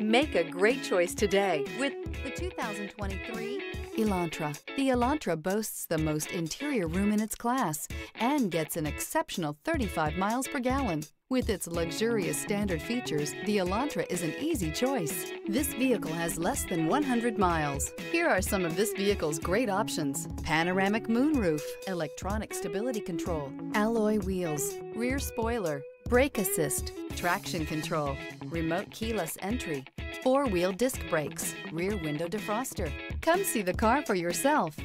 Make a great choice today with the 2023 Elantra. The Elantra boasts the most interior room in its class and gets an exceptional 35 miles per gallon. With its luxurious standard features, the Elantra is an easy choice. This vehicle has less than 100 miles. Here are some of this vehicle's great options: panoramic moonroof, electronic stability control, alloy wheels, rear spoiler, brake assist, traction control, remote keyless entry, four-wheel disc brakes, rear window defroster. Come see the car for yourself.